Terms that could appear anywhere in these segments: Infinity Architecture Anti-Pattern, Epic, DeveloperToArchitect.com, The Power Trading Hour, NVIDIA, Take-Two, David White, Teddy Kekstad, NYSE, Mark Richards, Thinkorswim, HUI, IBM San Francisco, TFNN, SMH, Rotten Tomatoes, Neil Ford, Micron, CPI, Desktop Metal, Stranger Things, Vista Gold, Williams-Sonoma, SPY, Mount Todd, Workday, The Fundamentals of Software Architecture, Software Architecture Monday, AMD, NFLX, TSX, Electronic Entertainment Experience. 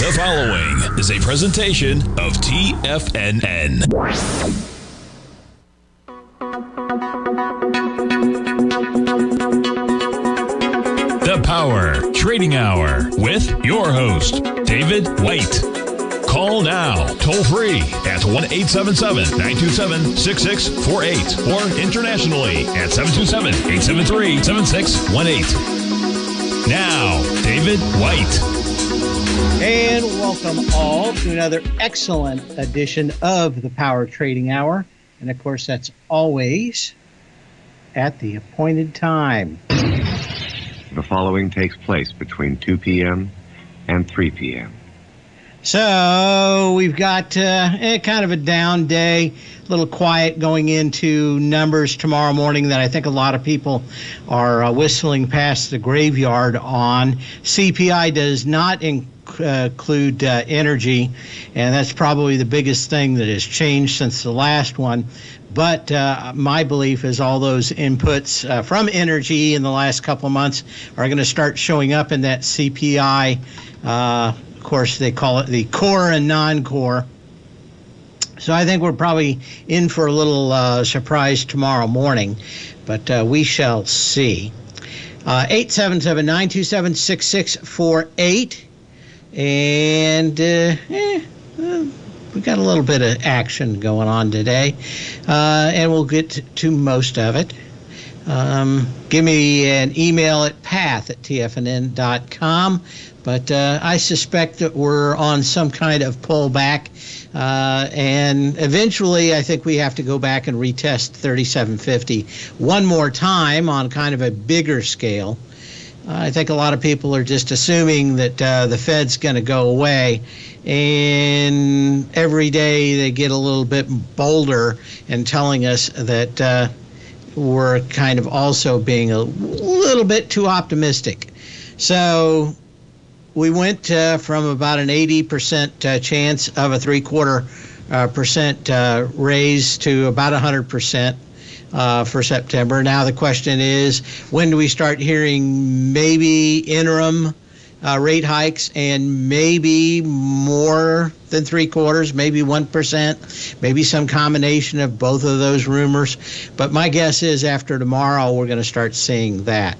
The following is a presentation of TFNN. The Power Trading Hour with your host, David White. Call now, toll free at 1-877-927-6648 or internationally at 727-873-7618. Now, David White. And welcome all to another excellent edition of the Power Trading Hour. And of course, that's always at the appointed time. The following takes place between 2 p.m. and 3 p.m. So we've got kind of a down day, a little quiet going into numbers tomorrow morning that I think a lot of people are whistling past the graveyard on. CPI does not include energy, and that's probably the biggest thing that has changed since the last one. But my belief is all those inputs from energy in the last couple of months are going to start showing up in that CPI. Of course, they call it the core and non-core. So I think we're probably in for a little surprise tomorrow morning, but we shall see. 877-927-6648. And we got a little bit of action going on today, and we'll get to most of it. Give me an email at path@tfnn.com, but I suspect that we're on some kind of pullback, and eventually I think we have to go back and retest 3750 one more time on kind of a bigger scale. I think a lot of people are just assuming that the Fed's going to go away, and every day they get a little bit bolder in telling us that we're kind of also being a little bit too optimistic. So we went from about an 80% chance of a 0.75% raise to about 100%. For September. Now the question is, when do we start hearing maybe interim rate hikes and maybe more than 3/4, maybe 1%, maybe some combination of both of those rumors? But my guess is after tomorrow, we're going to start seeing that.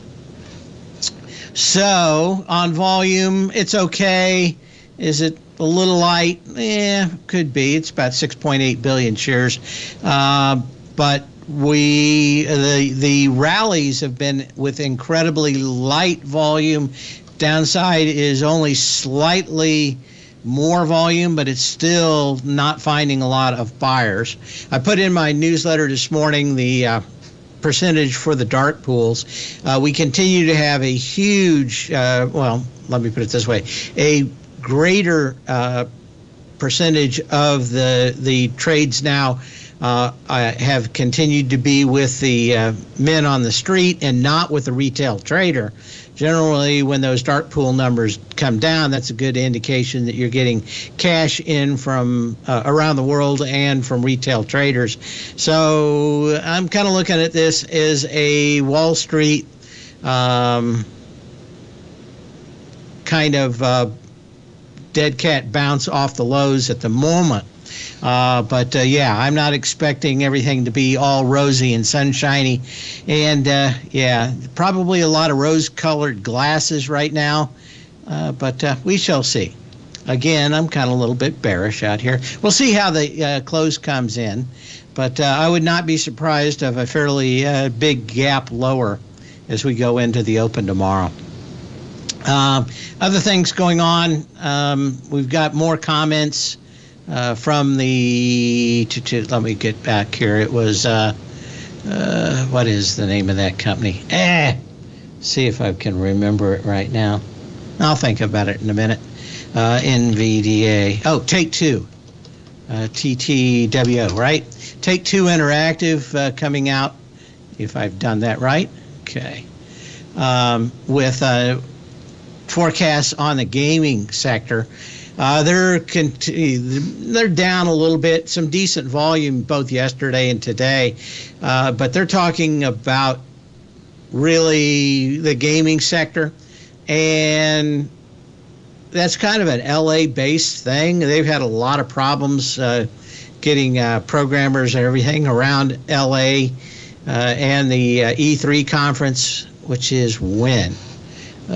So on volume, it's okay. Is it a little light? Yeah, could be. It's about 6.8 billion shares. But the rallies have been with incredibly light volume. Downside is only slightly more volume, but it's still not finding a lot of buyers. I put in my newsletter this morning the percentage for the dark pools. We continue to have a huge, well, let me put it this way, a greater percentage of the trades now have continued to be with the men on the street and not with the retail trader. Generally, when those dark pool numbers come down, that's a good indication that you're getting cash in from around the world and from retail traders. So I'm kind of looking at this as a Wall Street kind of dead cat bounce off the lows at the moment. But yeah, I'm not expecting everything to be all rosy and sunshiny, and yeah, probably a lot of rose-colored glasses right now, but we shall see. Again, I'm kind of a little bit bearish out here. We'll see how the close comes in, but I would not be surprised of a fairly big gap lower as we go into the open tomorrow. Other things going on, we've got more comments from the, let me get back here. It was, what is the name of that company? See if I can remember it right now. I'll think about it in a minute. NVDA. Oh, Take-Two. TTWO, right? Take-Two Interactive coming out, if I've done that right. Okay. With forecasts on the gaming sector. They're down a little bit, some decent volume both yesterday and today, but they're talking about really the gaming sector and that's kind of an LA-based thing. They've had a lot of problems getting programmers and everything around LA and the E3 conference, which is when? Let's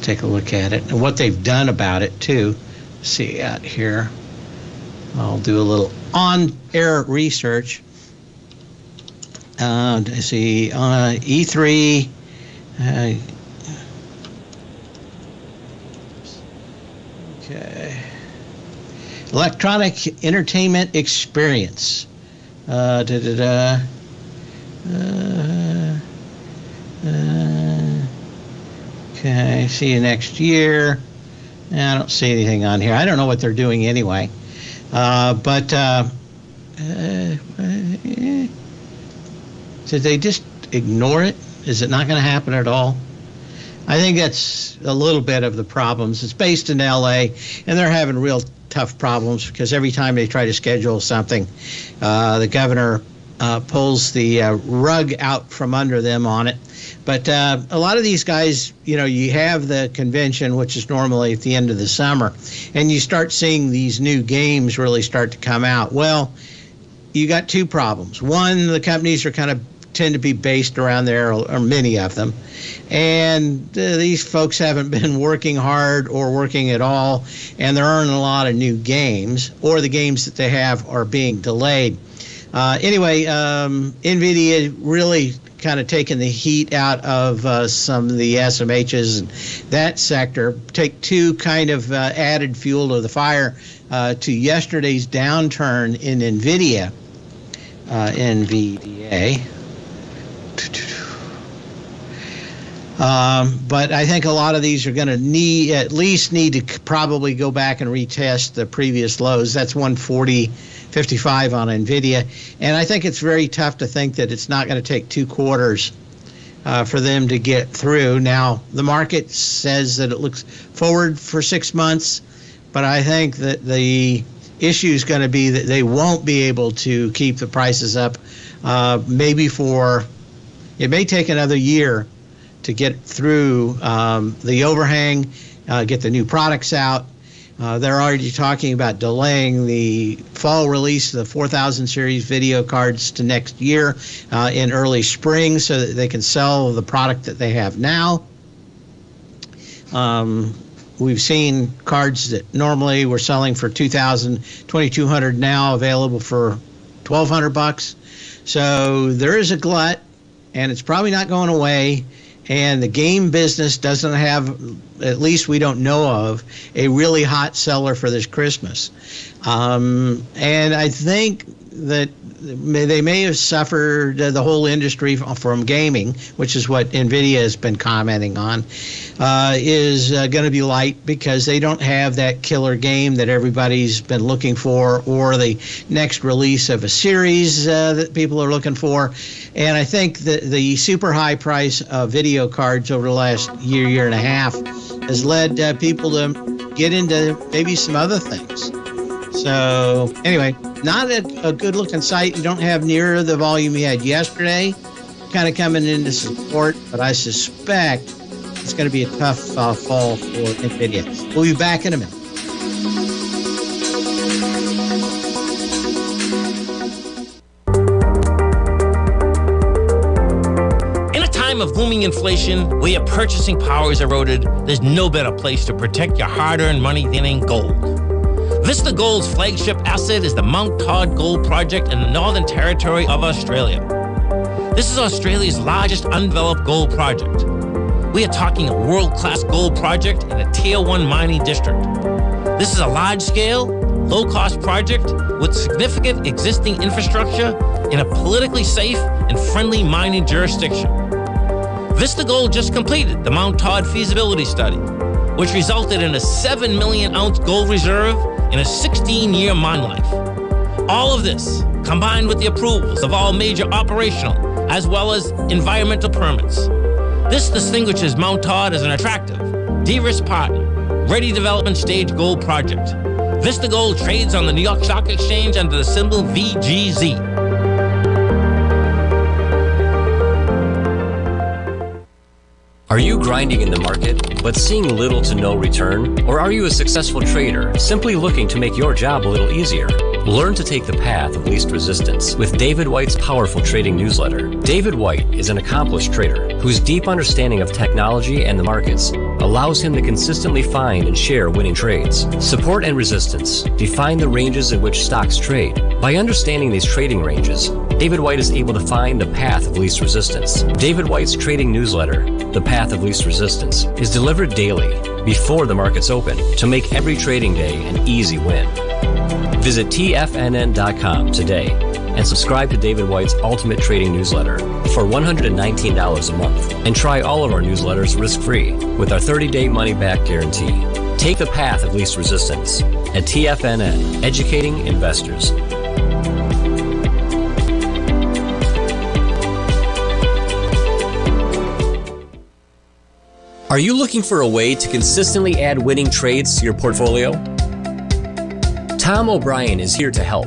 take a look at it and what they've done about it too. See out here. I'll do a little on-air research. See E3. Okay. Electronic Entertainment Experience. Okay, see you next year. I don't see anything on here. I don't know what they're doing anyway. Did they just ignore it? Is it not going to happen at all? I think that's a little bit of the problems. It's based in LA, and they're having real tough problems because every time they try to schedule something, the governor pulls the rug out from under them on it. But a lot of these guys, you know, you have the convention, which is normally at the end of the summer, and you start seeing these new games really start to come out. Well, you got two problems. One, the companies are kind of tend to be based around there, or many of them, and these folks haven't been working hard or working at all, and there aren't a lot of new games, or the games that they have are being delayed. NVIDIA really kind of taking the heat out of some of the SMHs and that sector. Take-Two kind of added fuel to the fire to yesterday's downturn in NVIDIA. NVDA. But I think a lot of these are going to need at least to probably go back and retest the previous lows. That's 140.55 on NVIDIA. And I think it's very tough to think that it's not going to take two quarters for them to get through. Now, the market says that it looks forward for 6 months, but I think that the issue is going to be that they won't be able to keep the prices up maybe for – it may take another year to get through the overhang, get the new products out. They're already talking about delaying the fall release of the 4000 series video cards to next year in early spring so that they can sell the product that they have now. We've seen cards that normally were selling for $2,000, $2,200 now available for $1,200. So there is a glut, and it's probably not going away. And the game business doesn't have, at least we don't know of, a really hot seller for this Christmas. And I think that they may have suffered the whole industry from gaming, which is what NVIDIA has been commenting on, is going to be light because they don't have that killer game that everybody's been looking for, or the next release of a series that people are looking for. And I think that the super high price of video cards over the last year, year and a half has led people to get into maybe some other things. So anyway, not a good-looking site. You don't have near the volume you had yesterday, kind of coming into support, but I suspect it's going to be a tough fall for NVIDIA. We'll be back in a minute. Of booming inflation, where your purchasing power is eroded, there's no better place to protect your hard-earned money than in gold. Vista Gold's flagship asset is the Mount Todd Gold Project in the Northern Territory of Australia. This is Australia's largest undeveloped gold project. We are talking a world-class gold project in a Tier 1 mining district. This is a large-scale, low-cost project with significant existing infrastructure in a politically safe and friendly mining jurisdiction. Vista Gold just completed the Mount Todd feasibility study, which resulted in a 7 million ounce gold reserve and a 16-year mine life. All of this, combined with the approvals of all major operational as well as environmental permits. This distinguishes Mount Todd as an attractive, de-risk partner, ready development stage gold project. Vista Gold trades on the New York Stock Exchange under the symbol VGZ. Are Are you grinding in the market, but seeing little to no return? Or are you a successful trader, simply looking to make your job a little easier? Learn to take the path of least resistance with David White's powerful trading newsletter. David White is an accomplished trader whose deep understanding of technology and the markets allows him to consistently find and share winning trades. Support and resistance define the ranges in which stocks trade. By understanding these trading ranges, David White is able to find the path of least resistance. David White's trading newsletter, The Path of Least Resistance, is delivered daily before the markets open to make every trading day an easy win. Visit TFNN.com today and subscribe to David White's Ultimate Trading Newsletter for $119 a month, and try all of our newsletters risk-free with our 30-day money-back guarantee. Take the path of least resistance at TFNN, educating investors. Are you looking for a way to consistently add winning trades to your portfolio? Tom O'Brien is here to help.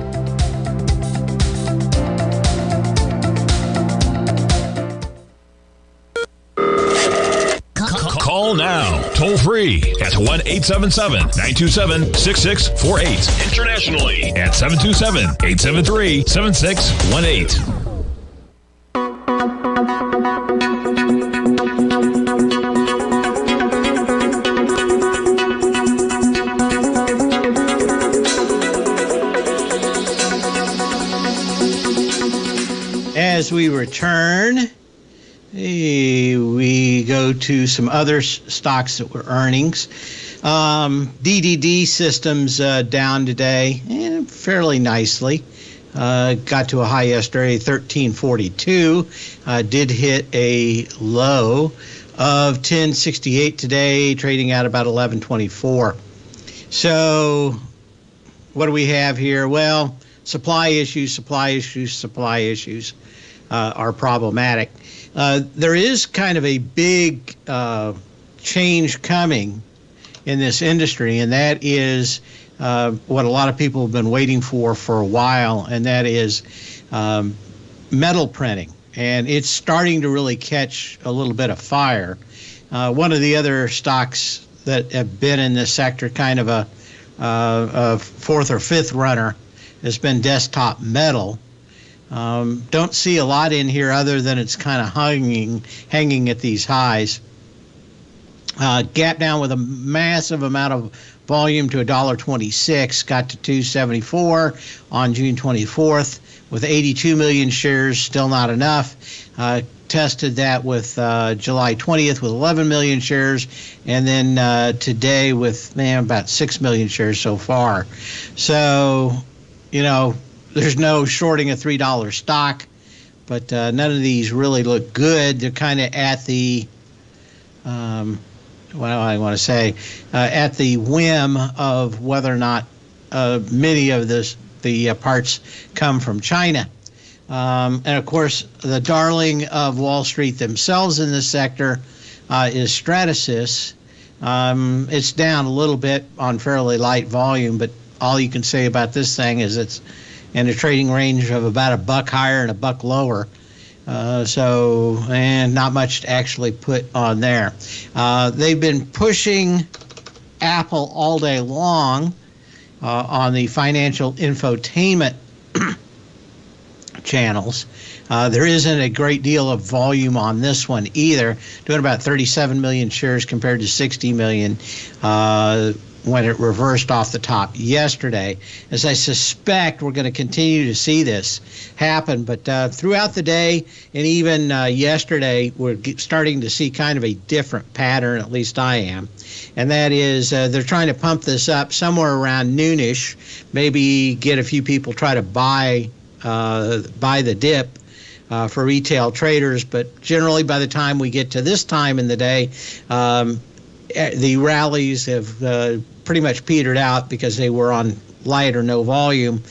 Call now, toll free at 1-877-927-6648. Internationally at 727-873-7618. As we return, we go to some other stocks that were earnings. DDD Systems down today, fairly nicely. Got to a high yesterday, 1342. Did hit a low of 1068 today, trading at about 1124. So what do we have here? Well, supply issues. Are problematic. There is kind of a big change coming in this industry, and that is what a lot of people have been waiting for a while, and that is metal printing. And it's starting to really catch a little bit of fire. One of the other stocks that have been in this sector, kind of a fourth or fifth runner, has been Desktop Metal. Don't see a lot in here other than it's kind of hanging at these highs. Gap down with a massive amount of volume to $1.26, got to $2.74 on June 24th with 82 million shares, still not enough. Tested that with July 20th with 11 million shares, and then today with about 6 million shares so far. So, there's no shorting a $3 stock, but none of these really look good. They're kind of at the, at the whim of whether or not many of the parts come from China. And of course, the darling of Wall Street themselves in this sector is Stratasys. It's down a little bit on fairly light volume, but all you can say about this thing is it's in a trading range of about $1 higher and $1 lower. And not much to actually put on there. They've been pushing Apple all day long on the financial infotainment channels. There isn't a great deal of volume on this one either, doing about 37 million shares compared to 60 million when it reversed off the top yesterday, as I suspect we're going to continue to see this happen. But throughout the day and even yesterday, we're starting to see kind of a different pattern, at least I am. And that is they're trying to pump this up somewhere around noonish, maybe get a few people try to buy the dip. For retail traders, but generally by the time we get to this time in the day, the rallies have pretty much petered out because they were on light or no volume.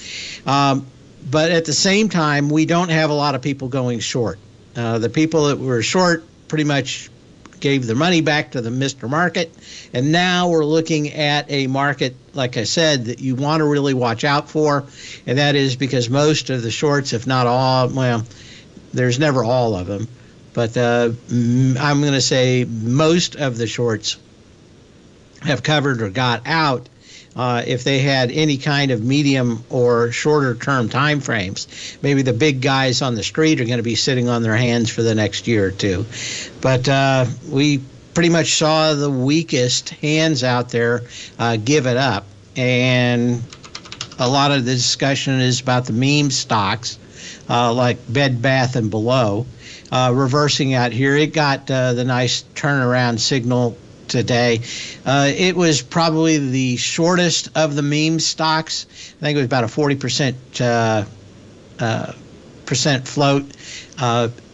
But at the same time, we don't have a lot of people going short. The people that were short pretty much gave their money back to the Mr. Market, and now we're looking at a market, like I said, that you want to really watch out for, and that is because most of the shorts, if not all, well, there's never all of them, but I'm going to say most of the shorts have covered or got out if they had any kind of medium or shorter term time frames. Maybe the big guys on the street are going to be sitting on their hands for the next year or two. But we pretty much saw the weakest hands out there give it up. And a lot of the discussion is about the meme stocks. Like Bed Bath and Below, reversing out here. It got the nice turnaround signal today. It was probably the shortest of the meme stocks. I think it was about a 40% percent float.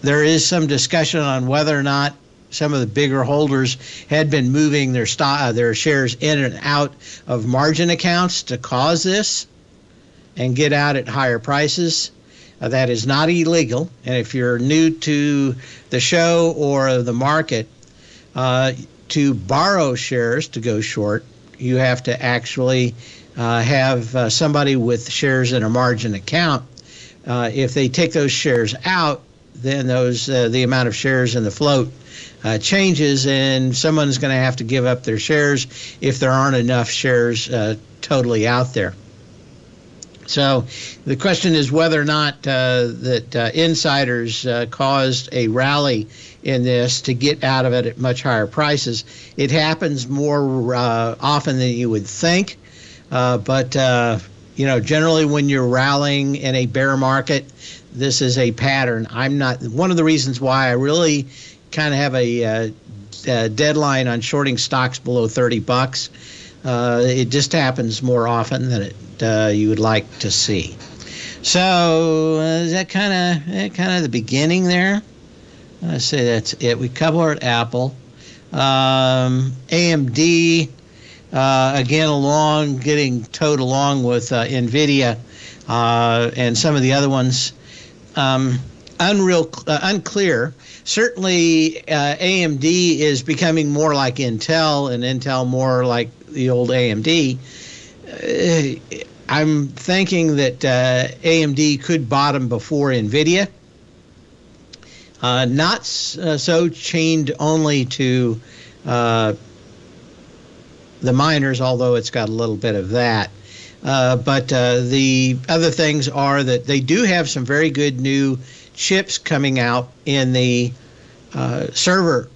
There is some discussion on whether or not some of the bigger holders had been moving their shares in and out of margin accounts to cause this and get out at higher prices. That is not illegal, and if you're new to the show or the market, to borrow shares to go short, you have to actually have somebody with shares in a margin account. If they take those shares out, then those the amount of shares in the float changes, and someone's going to have to give up their shares if there aren't enough shares totally out there. So the question is whether or not insiders caused a rally in this to get out of it at much higher prices. It happens more often than you would think, but generally when you're rallying in a bear market, this is a pattern. One of the reasons why I really kind of have a deadline on shorting stocks below $30. It just happens more often than you would like to see. So is that kind of the beginning there? I say that's it. We covered Apple, AMD, again getting towed along with NVIDIA and some of the other ones. Unclear. Certainly, AMD is becoming more like Intel, and Intel more like the old AMD. I'm thinking that AMD could bottom before NVIDIA. Not so chained only to the miners, although it's got a little bit of that. But the other things are that they do have some very good new chips coming out in the server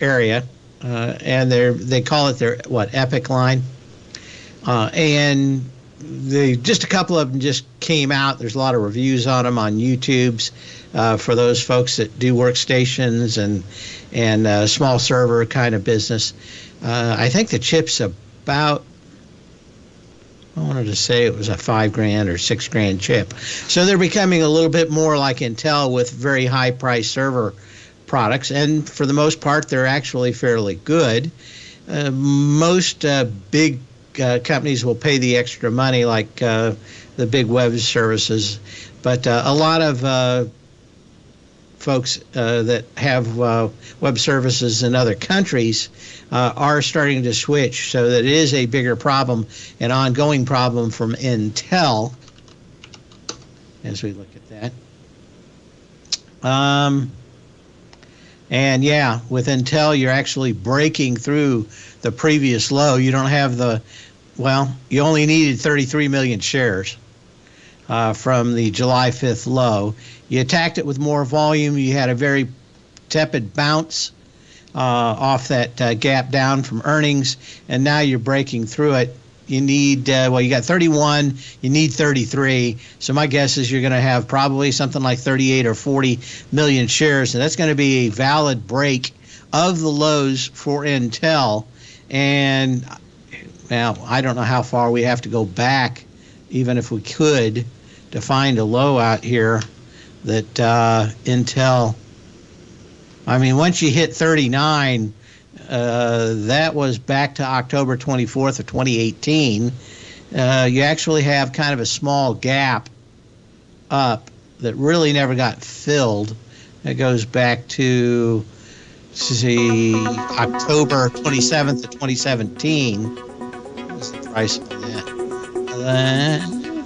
area, and they call it their Epic line, and just a couple of them just came out. There's a lot of reviews on them on YouTube's for those folks that do workstations and small server kind of business. I think the chip's about, I wanted to say it was a $5,000 or $6,000 chip. So they're becoming a little bit more like Intel with very high price server products. And for the most part, they're actually fairly good. Most big companies will pay the extra money, like the big web services. But a lot of folks that have web services in other countries are starting to switch, so that it is a bigger problem, an ongoing problem from Intel as we look at that. And yeah, with Intel, you're actually breaking through the previous low. You don't have you only needed 33 million shares from the July 5th low. You attacked it with more volume. You had a very tepid bounce. off that gap down from earnings, and now you're breaking through it. You need, well, you got 31, you need 33. So my guess is you're going to have probably something like 38 or 40 million shares. And that's going to be a valid break of the lows for Intel. And now I don't know how far we have to go back, even if we could, to find a low out here that Intel, I mean, once you hit 39, that was back to October 24th of 2018. You actually have kind of a small gap up that really never got filled. It goes back to, let's see, October 27th of 2017. What's the price of that?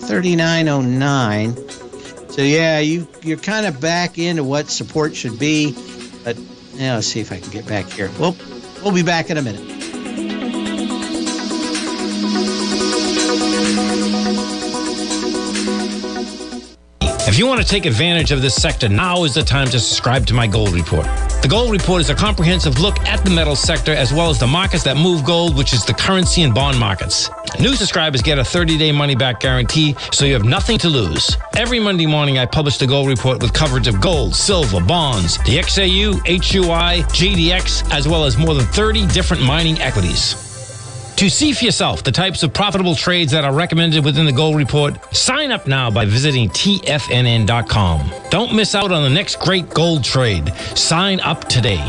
$39.09. So yeah, you're kind of back into what support should be. But now let's see if I can get back here. Well. We'll be back in a minute. If you want to take advantage of this sector, now is the time to subscribe to my Gold Report. The Gold Report is a comprehensive look at the metal sector as well as the markets that move gold, which is the currency and bond markets. New subscribers get a 30-day money-back guarantee, so you have nothing to lose. Every Monday morning, I publish the Gold Report with coverage of gold, silver, bonds, the XAU, HUI, GDX, as well as more than 30 different mining equities. To see for yourself the types of profitable trades that are recommended within the Gold Report, sign up now by visiting TFNN.com. Don't miss out on the next great gold trade. Sign up today.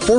For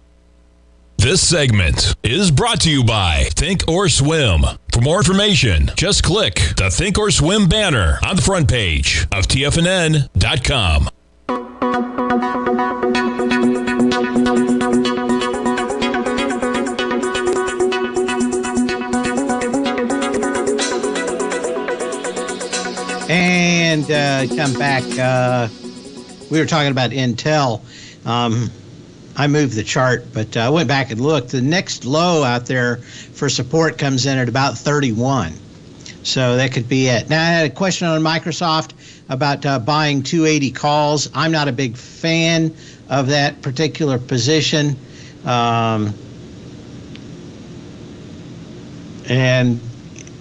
This segment is brought to you by Thinkorswim. For more information, just click the Thinkorswim banner on the front page of TFNN.com. And come back. We were talking about Intel. I moved the chart, but I went back and looked. The next low out there for support comes in at about 31. So that could be it. Now, I had a question on Microsoft about buying 280 calls. I'm not a big fan of that particular position. And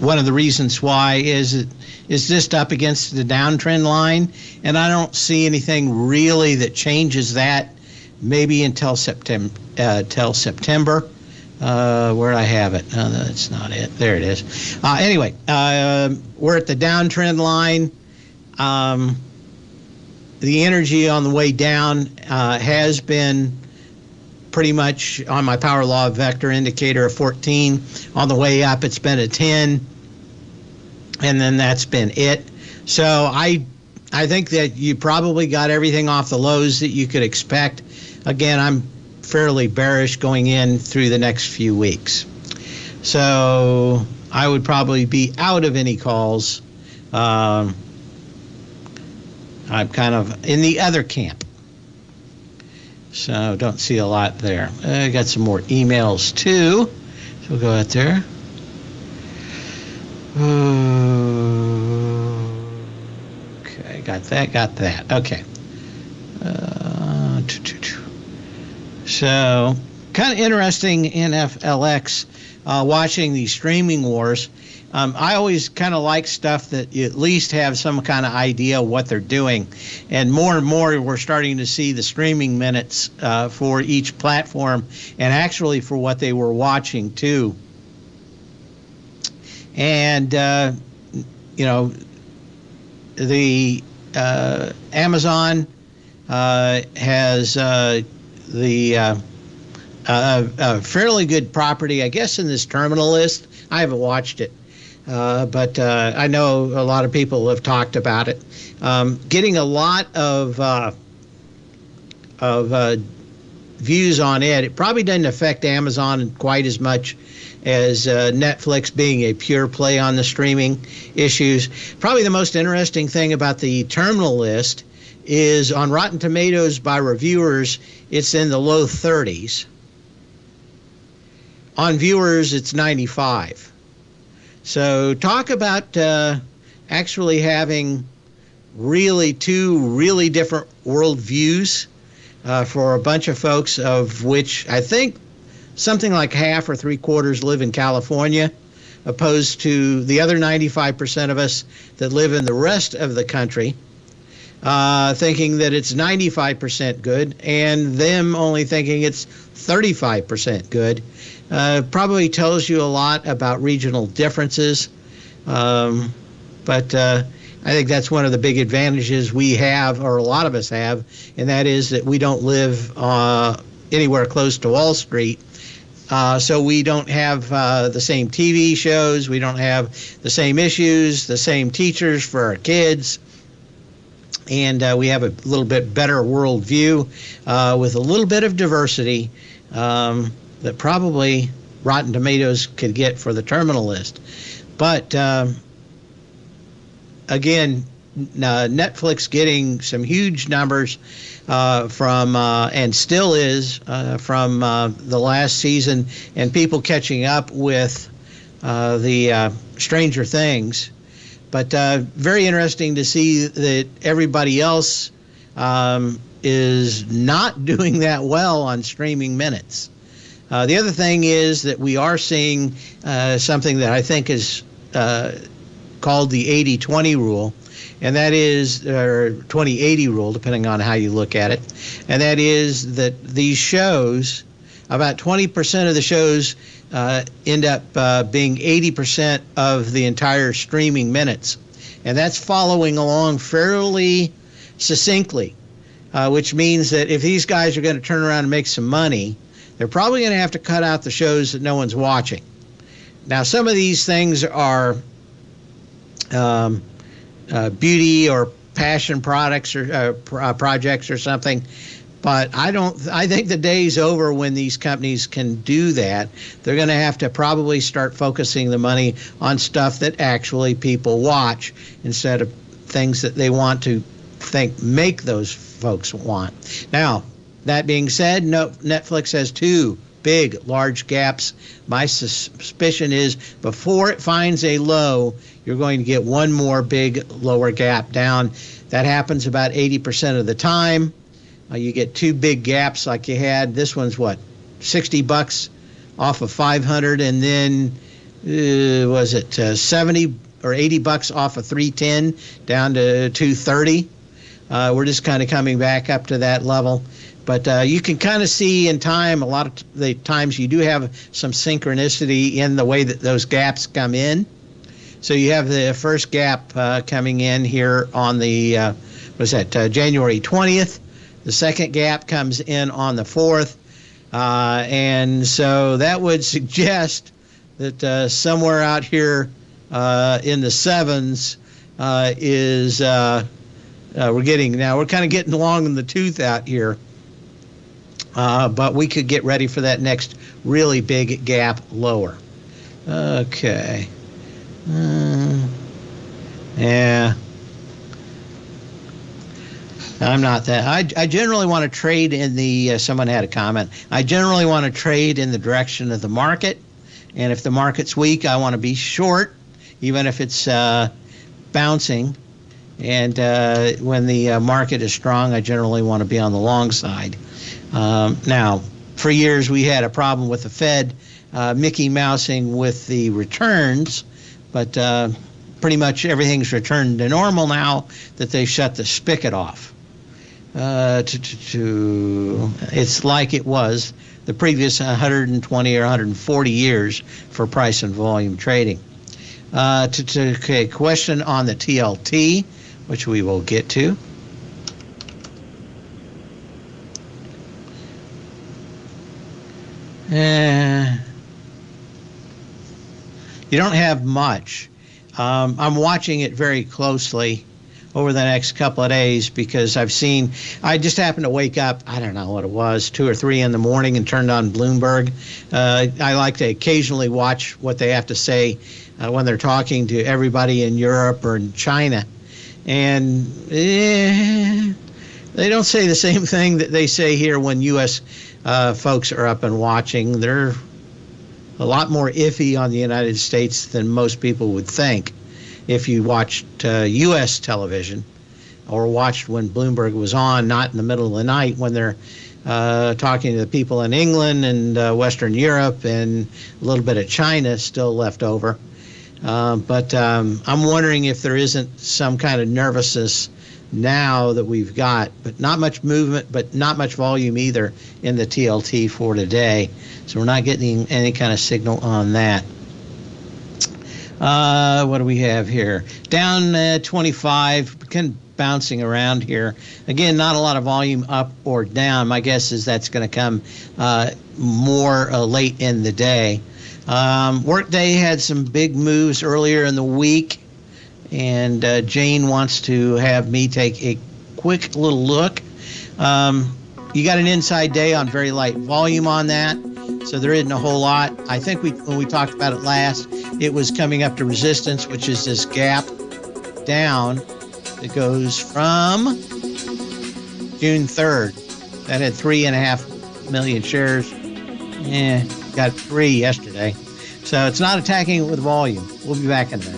one of the reasons why is it is just up against the downtrend line. And I don't see anything really that changes that. Maybe until September, where I have it. No, that's not it. There it is. Anyway, we're at the downtrend line. the energy on the way down has been pretty much on my power law vector indicator of 14. On the way up, it's been a 10, and then that's been it. So I think that you probably got everything off the lows that you could expect. Again, I'm fairly bearish going in through the next few weeks. So I would probably be out of any calls. I'm kind of in the other camp. So don't see a lot there. I got some more emails too. So we'll go out there. Okay, got that. Okay. So kind of interesting NFLX watching these streaming wars. I always kind of like stuff that you at least have some kind of idea what they're doing. And more we're starting to see the streaming minutes for each platform and actually for what they were watching too. And, you know, the Amazon has the a fairly good property, I guess, in this terminal list. I haven't watched it. But I know a lot of people have talked about it. Getting a lot of views on it. It probably doesn't affect Amazon quite as much as Netflix being a pure play on the streaming issues. Probably the most interesting thing about the terminal list is on Rotten Tomatoes by reviewers, it's in the low 30s. On viewers, it's 95. So talk about actually having really two really different worldviews for a bunch of folks, of which I think something like half or three-quarters live in California, opposed to the other 95% of us that live in the rest of the country, thinking that it's 95% good, and them only thinking it's 35% good. Probably tells you a lot about regional differences, but I think that's one of the big advantages we have, or a lot of us have, and that is that we don't live anywhere close to Wall Street, so we don't have the same TV shows, we don't have the same issues, the same teachers for our kids, and we have a little bit better worldview with a little bit of diversity. That probably Rotten Tomatoes could get for the terminal list. But again, Netflix getting some huge numbers from, and still is, from the last season, and people catching up with the Stranger Things. But very interesting to see that everybody else is not doing that well on streaming minutes. The other thing is that we are seeing something that I think is called the 80-20 rule, and that is, or 20-80 rule, depending on how you look at it, and that is that these shows, about 20% of the shows end up being 80% of the entire streaming minutes, and that's following along fairly succinctly, which means that if these guys are going to turn around and make some money, they're probably going to have to cut out the shows that no one's watching. Now, some of these things are beauty or passion products or projects or something, but I think the day's over when these companies can do that. They're going to have to probably start focusing the money on stuff that actually people watch instead of things that they want to think make those folks want. Now, that being said, no, Netflix has two big, large gaps. My suspicion is before it finds a low, you're going to get one more big lower gap down. That happens about 80% of the time. You get two big gaps like you had. This one's what, $60 off of 500, and then was it 70 or $80 off of 310 down to 230? We're just kind of coming back up to that level. But you can kind of see in time, a lot of the times you do have some synchronicity in the way that those gaps come in. So you have the first gap coming in here on the was that January 20th. The second gap comes in on the 4th. And so that would suggest that somewhere out here in the sevens is we're kind of getting along in the tooth out here. But we could get ready for that next really big gap lower. Okay. Yeah. I'm not that. I generally want to trade in the, someone had a comment. I generally want to trade in the direction of the market. And if the market's weak, I want to be short, even if it's bouncing. And when the market is strong, I generally want to be on the long side. Now, for years, we had a problem with the Fed Mickey Mousing with the returns, but pretty much everything's returned to normal now that they shut the spigot off. It's like it was the previous 120 or 140 years for price and volume trading. Okay, question on the TLT, which we will get to. You don't have much. I'm watching it very closely over the next couple of days because I've seen, I just happened to wake up, I don't know what it was, 2 or 3 in the morning and turned on Bloomberg. I like to occasionally watch what they have to say when they're talking to everybody in Europe or in China. And they don't say the same thing that they say here when U.S. folks are up and watching. They're a lot more iffy on the United States than most people would think if you watched U.S. television or watched when Bloomberg was on, not in the middle of the night when they're talking to the people in England and Western Europe and a little bit of China still left over. But I'm wondering if there isn't some kind of nervousness now that we've got, but not much movement, but not much volume either in the TLT for today. So we're not getting any kind of signal on that. What do we have here? Down 25, kind of bouncing around here. Again, not a lot of volume up or down. My guess is that's going to come more late in the day. Workday had some big moves earlier in the week. And Jane wants to have me take a quick little look. You got an inside day on very light volume on that, so there isn't a whole lot. I think when we talked about it last, it was coming up to resistance, which is this gap down that goes from June 3rd. That had 3.5 million shares. Yeah, got 3 yesterday. So it's not attacking it with volume. We'll be back in there.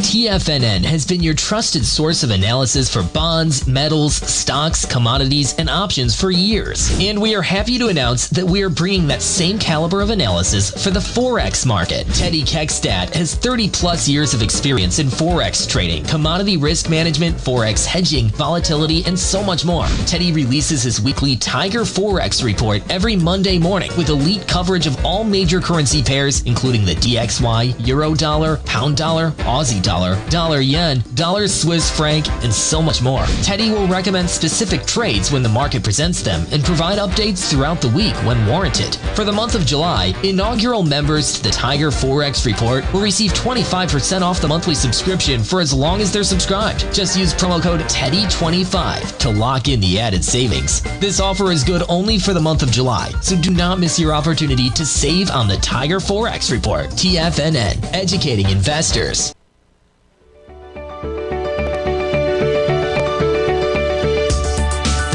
TFNN has been your trusted source of analysis for bonds, metals, stocks, commodities, and options for years. And we are happy to announce that we are bringing that same caliber of analysis for the Forex market. Teddy Kekstad has 30-plus years of experience in Forex trading, commodity risk management, Forex hedging, volatility, and so much more. Teddy releases his weekly Tiger Forex report every Monday morning with elite coverage of all major currency pairs, including the DXY, Euro dollar, Pound dollar, Aussie dollar, dollar yen, dollar Swiss franc, and so much more. Teddy will recommend specific trades when the market presents them and provide updates throughout the week when warranted. For the month of July, inaugural members to the Tiger Forex Report will receive 25% off the monthly subscription for as long as they're subscribed. Just use promo code TEDDY25 to lock in the added savings. This offer is good only for the month of July, so do not miss your opportunity to save on the Tiger Forex Report. TFNN, educating investors.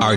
Are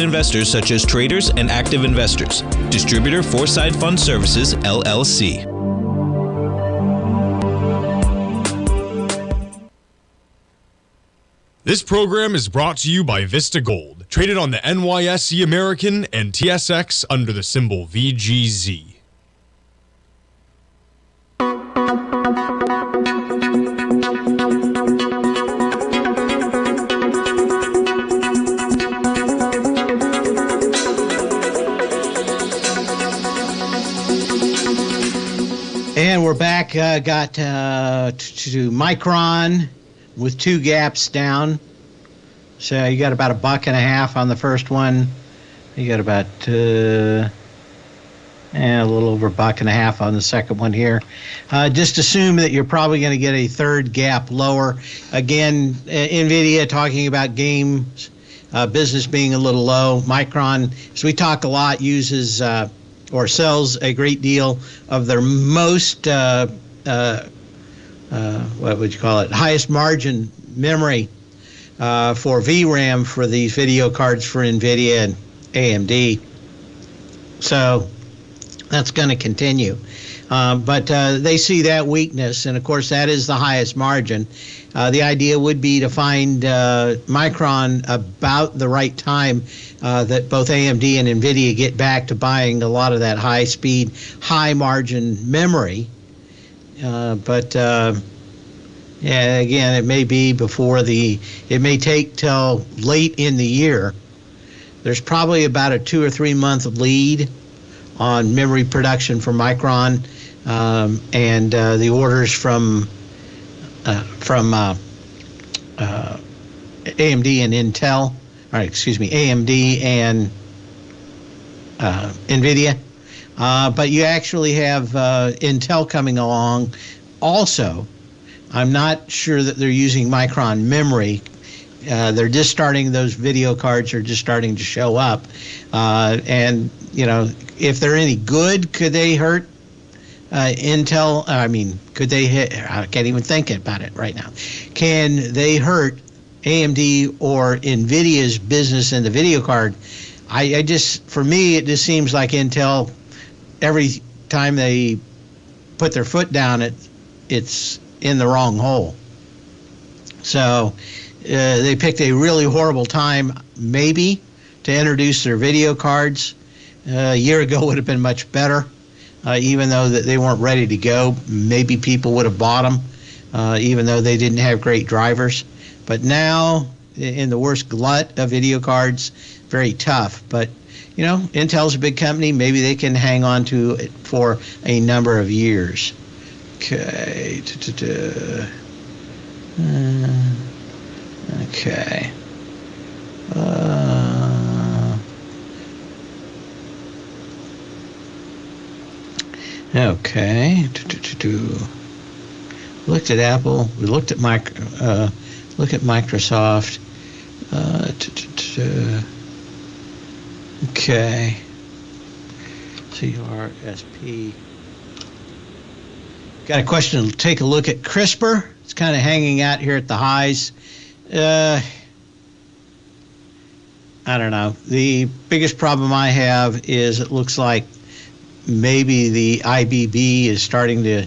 investors such as traders and active investors. Distributor Foreside Fund Services, LLC. This program is brought to you by Vista Gold, traded on the NYSE American and TSX under the symbol VGZ. And we're back. Got to Micron with two gaps down. So you got about $1.50 on the first one. You got about a little over $1.50 on the second one here. Just assume that you're probably going to get a third gap lower. Again, NVIDIA talking about games business being a little low. Micron, as we talk a lot, uses or sells a great deal of their most, what would you call it, highest margin memory for VRAM for these video cards for NVIDIA and AMD. So that's going to continue. But they see that weakness, and of course that is the highest margin. The idea would be to find Micron about the right time that both AMD and NVIDIA get back to buying a lot of that high-speed, high-margin memory. But again, it may be before it may take till late in the year. There's probably about a 2 or 3 month lead on memory production for Micron, and the orders from AMD and Intel, or excuse me, AMD and NVIDIA. But you actually have Intel coming along also. I'm not sure that they're using Micron memory. They're just starting, those video cards are just starting to show up. And, you know, if they're any good, could they hurt Intel? I mean, could they hit? I can't even think about it right now. Can they hurt AMD or NVIDIA's business in the video card? I just, for me, it just seems like Intel, every time they put their foot down, it's in the wrong hole. So they picked a really horrible time, maybe, to introduce their video cards. A year ago would have been much better, even though that they weren't ready to go. Maybe people would have bought them, even though they didn't have great drivers. But now, in the worst glut of video cards, very tough. But, you know, Intel's a big company. Maybe they can hang on to it for a number of years. Okay. Okay. Okay. Looked at Apple. We looked at Microsoft. Okay. CRSP. Got a question. Take a look at CRISPR. It's kind of hanging out here at the highs. I don't know. The biggest problem I have is it looks like maybe the IBB is starting to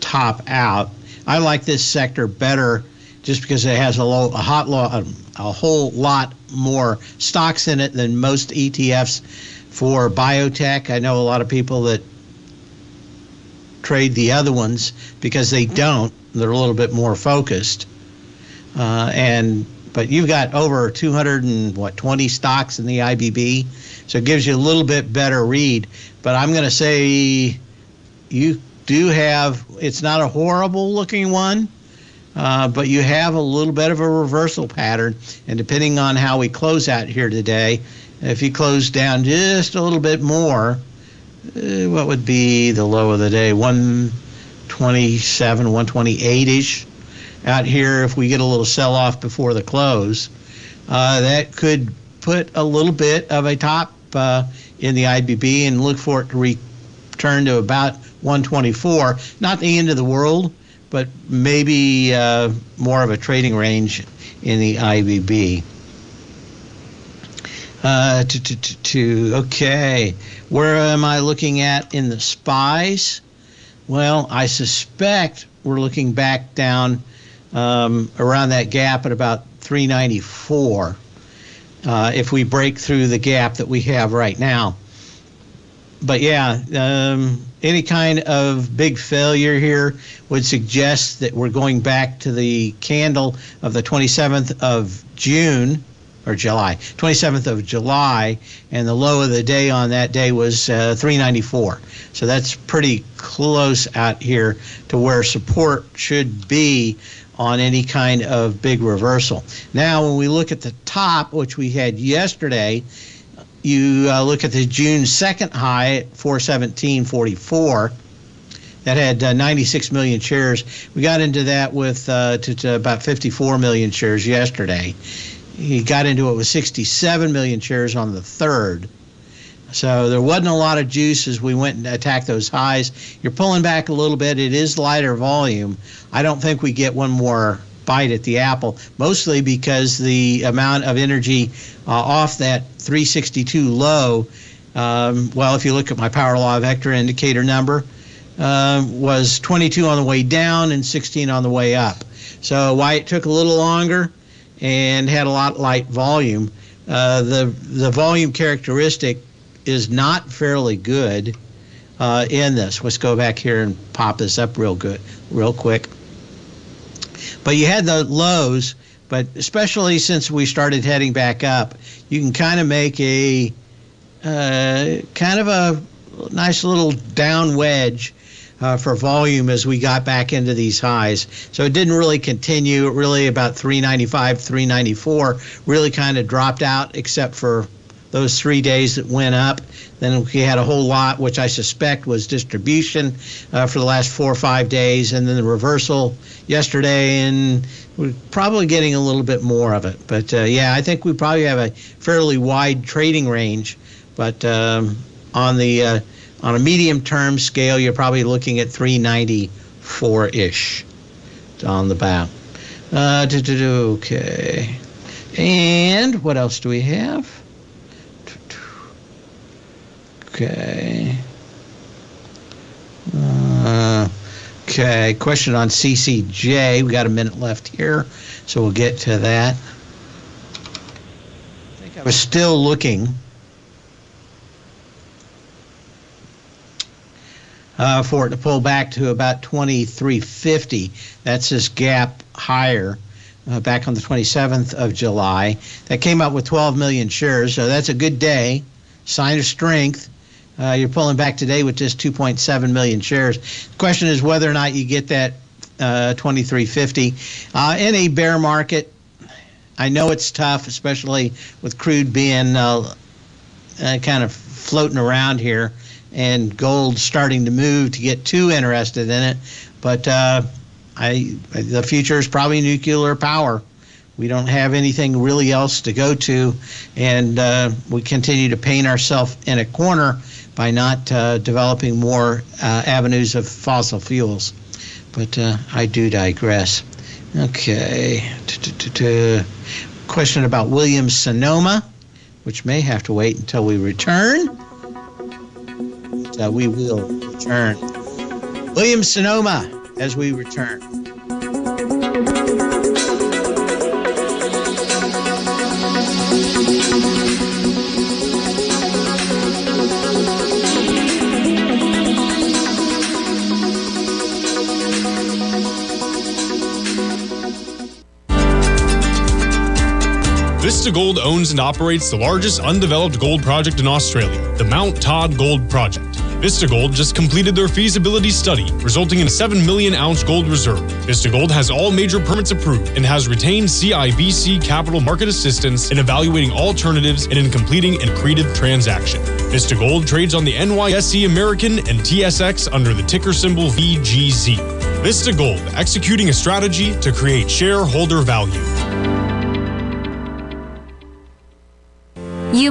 top out. I like this sector better just because it has a whole lot more stocks in it than most ETFs for biotech. I know a lot of people that trade the other ones because they don't. They're a little bit more focused. But you've got over 220 stocks in the IBB, so it gives you a little bit better read. But I'm going to say you do have, it's not a horrible looking one, but you have a little bit of a reversal pattern. And depending on how we close out here today, if you close down just a little bit more, what would be the low of the day? 127, 128-ish. Out here, if we get a little sell-off before the close, that could put a little bit of a top in the IBB and look for it to return to about 124. Not the end of the world, but maybe more of a trading range in the IBB. Okay, where am I looking at in the SPYs? Well, I suspect we're looking back down around that gap at about 394 if we break through the gap that we have right now. But yeah, any kind of big failure here would suggest that we're going back to the candle of the 27th of June or July, 27th of July, and the low of the day on that day was 394. So that's pretty close out here to where support should be on any kind of big reversal. Now, when we look at the top, which we had yesterday, you look at the June 2nd high at 417.44. That had 96 million shares. We got into that with to about 54 million shares yesterday. He got into it with 67 million shares on the 3rd. So there wasn't a lot of juice as we went and attacked those highs. You're pulling back a little bit. It is lighter volume. I don't think we get one more bite at the apple, mostly because the amount of energy off that 362 low, well, if you look at my power law vector indicator number, was 22 on the way down and 16 on the way up. So why it took a little longer and had a lot light volume. The volume characteristic is not fairly good in this. Let's go back here and pop this up real quick. But you had the lows, but especially since we started heading back up, you can kind of make a kind of a nice little down wedge for volume as we got back into these highs. So it didn't really continue. It really about 395, 394 really kind of dropped out except for those 3 days that went up. Then we had a whole lot, which I suspect was distribution for the last 4 or 5 days, and then the reversal yesterday, and we're probably getting a little bit more of it. But, yeah, I think we probably have a fairly wide trading range, but on a medium-term scale, you're probably looking at 394-ish on the bow. Okay. And what else do we have? Okay. Okay, question on CCJ. We got a minute left here, so we'll get to that. I think I was still looking for it to pull back to about 2350. That's this gap higher back on the 27th of July. That came up with 12 million shares, so that's a good day, sign of strength. You're pulling back today with just 2.7 million shares. The question is whether or not you get that 2350. In a bear market, I know it's tough, especially with crude being kind of floating around here, and gold starting to move to get too interested in it. But the future is probably nuclear power. We don't have anything really else to go to, and we continue to paint ourselves in a corner by not developing more avenues of fossil fuels. But I do digress. Okay. Question about Williams-Sonoma, which may have to wait until we return. but we will return. Williams-Sonoma as we return. Vista Gold owns and operates the largest undeveloped gold project in Australia, the Mount Todd Gold Project. Vista Gold just completed their feasibility study, resulting in a 7 million ounce gold reserve. Vista Gold has all major permits approved and has retained CIBC Capital Market Assistance in evaluating alternatives and in completing an accretive transaction. Vista Gold trades on the NYSE American and TSX under the ticker symbol VGZ. Vista Gold, executing a strategy to create shareholder value. You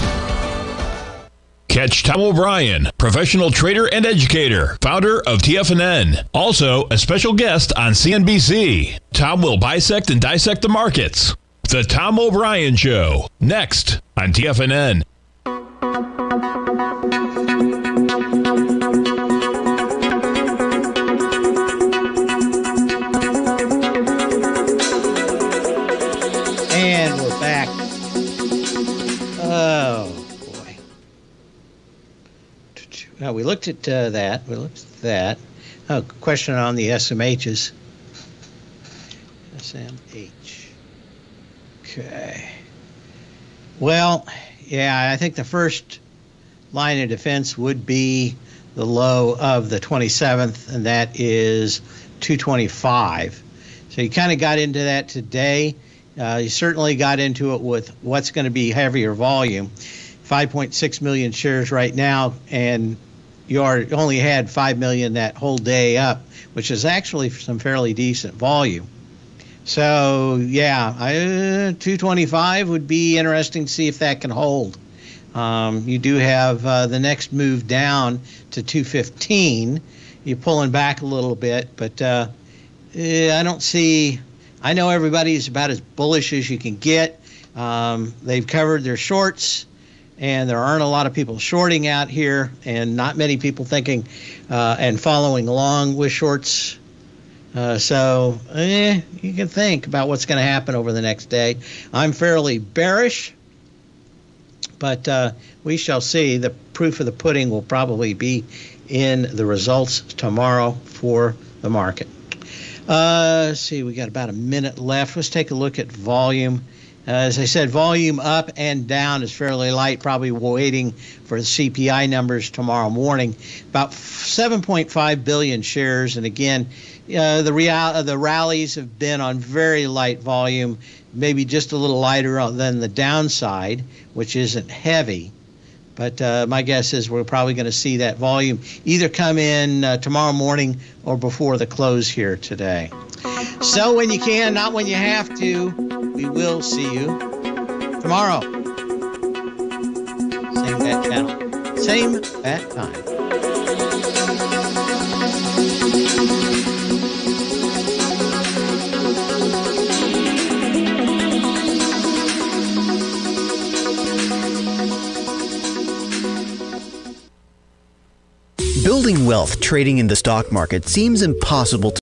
Catch Tom O'Brien, professional trader and educator, founder of TFNN, also a special guest on CNBC. Tom will bisect and dissect the markets. The Tom O'Brien Show, next on TFNN. And we're back. Oh. Now, we looked at that. We looked at that. Oh, question on the SMHs. SMH. Okay. Well, yeah, I think the first line of defense would be the low of the 27th, and that is 225. So you kind of got into that today. You certainly got into it with what's going to be heavier volume. 5.6 million shares right now, and you only had 5 million that whole day up, which is actually some fairly decent volume. So, yeah, 225 would be interesting to see if that can hold. You do have the next move down to 215. You're pulling back a little bit, but I don't see – I know everybody's about as bullish as you can get. They've covered their shorts. and there aren't a lot of people shorting out here, and not many people thinking and following along with shorts. So you can think about what's going to happen over the next day. I'm fairly bearish, but we shall see. The proof of the pudding will probably be in the results tomorrow for the market. Let's see, we got about a minute left. Let's take a look at volume. As I said, volume up and down is fairly light, probably waiting for the CPI numbers tomorrow morning. About 7.5 billion shares, and again, the rallies have been on very light volume, maybe just a little lighter than the downside, which isn't heavy. But my guess is we're probably going to see that volume either come in tomorrow morning or before the close here today. So when you can, not when you have to, we will see you tomorrow. Same bat channel, same bat time. Building wealth trading in the stock market seems impossible to